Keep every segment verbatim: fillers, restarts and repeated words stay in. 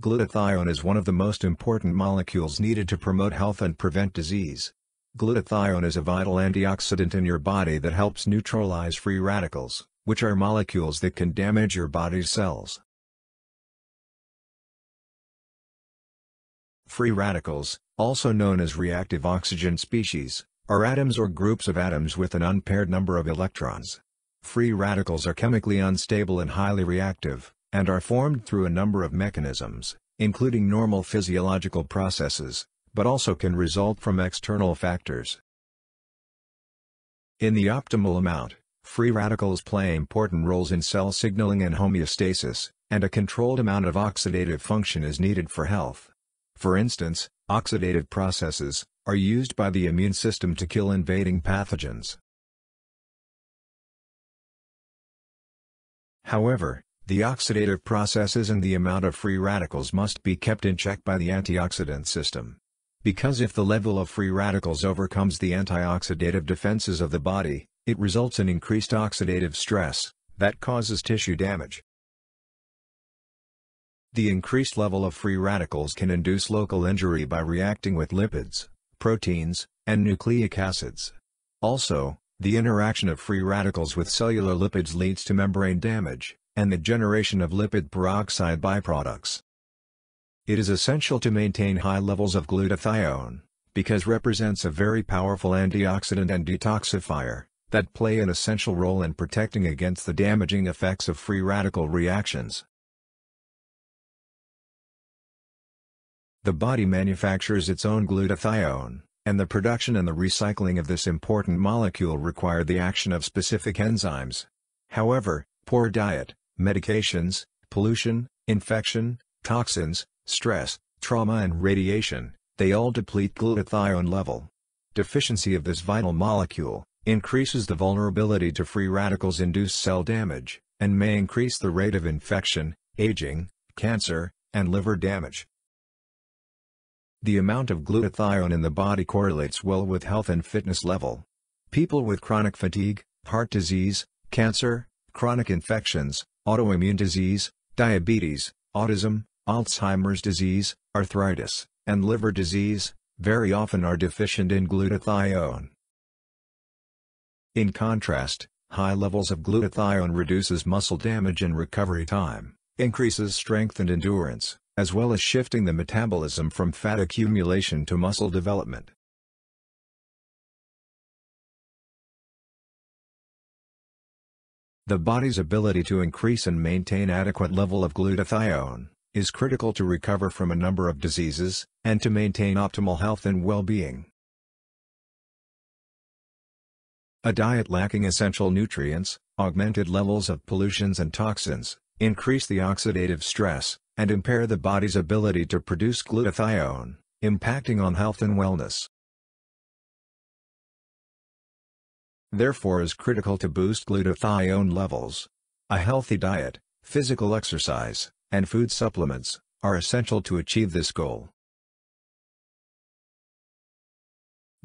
Glutathione is one of the most important molecules needed to promote health and prevent disease. Glutathione is a vital antioxidant in your body that helps neutralize free radicals, which are molecules that can damage your body's cells. Free radicals, also known as reactive oxygen species, are atoms or groups of atoms with an unpaired number of electrons. Free radicals are chemically unstable and highly reactive, and are formed through a number of mechanisms, including normal physiological processes, but also can result from external factors. In the optimal amount, free radicals play important roles in cell signaling and homeostasis, and a controlled amount of oxidative function is needed for health. For instance, oxidative processes are used by the immune system to kill invading pathogens. However, the oxidative processes and the amount of free radicals must be kept in check by the antioxidant system. Because if the level of free radicals overcomes the antioxidative defenses of the body, it results in increased oxidative stress that causes tissue damage. The increased level of free radicals can induce local injury by reacting with lipids, proteins, and nucleic acids. Also, the interaction of free radicals with cellular lipids leads to membrane damage and the generation of lipid peroxide byproducts. It is essential to maintain high levels of glutathione, because it represents a very powerful antioxidant and detoxifier that play an essential role in protecting against the damaging effects of free radical reactions. The body manufactures its own glutathione, and the production and the recycling of this important molecule require the action of specific enzymes. However, poor diet, medications, pollution, infection, toxins, stress, trauma and radiation, they all deplete glutathione level. Deficiency of this vital molecule increases the vulnerability to free radicals induce cell damage, and may increase the rate of infection, aging, cancer, and liver damage. The amount of glutathione in the body correlates well with health and fitness level. People with chronic fatigue, heart disease, cancer, chronic infections, autoimmune disease, diabetes, autism, Alzheimer's disease, arthritis, and liver disease, very often are deficient in glutathione. In contrast, high levels of glutathione reduces muscle damage and recovery time, increases strength and endurance, as well as shifting the metabolism from fat accumulation to muscle development. The body's ability to increase and maintain adequate level of glutathione is critical to recover from a number of diseases, and to maintain optimal health and well-being. A diet lacking essential nutrients, augmented levels of pollutants and toxins, increase the oxidative stress, and impair the body's ability to produce glutathione, impacting on health and wellness. Therefore it is critical to boost glutathione levels. A healthy diet, physical exercise, and food supplements are essential to achieve this goal.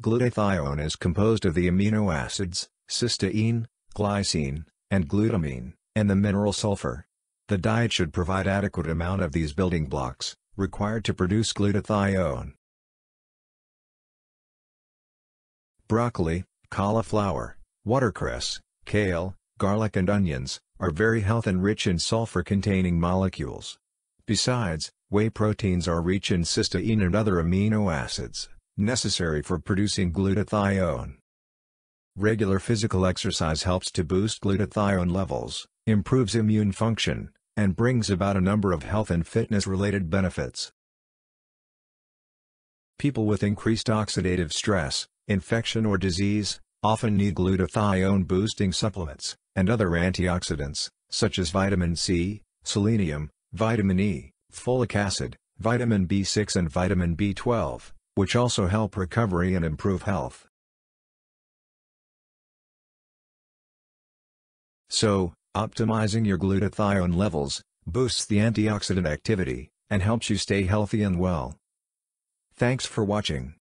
Glutathione is composed of the amino acids, cysteine, glycine, and glutamine, and the mineral sulfur. The diet should provide adequate amount of these building blocks, required to produce glutathione. Broccoli, cauliflower, watercress, kale, garlic and onions, are very healthy and rich in sulfur-containing molecules. Besides, whey proteins are rich in cysteine and other amino acids, necessary for producing glutathione. Regular physical exercise helps to boost glutathione levels, improves immune function, and brings about a number of health and fitness-related benefits. People with increased oxidative stress, infection or disease, often need glutathione-boosting supplements, and other antioxidants, such as vitamin C, selenium, vitamin E, folic acid, vitamin B six and vitamin B twelve, which also help recovery and improve health. So, optimizing your glutathione levels boosts the antioxidant activity, and helps you stay healthy and well. Thanks for watching.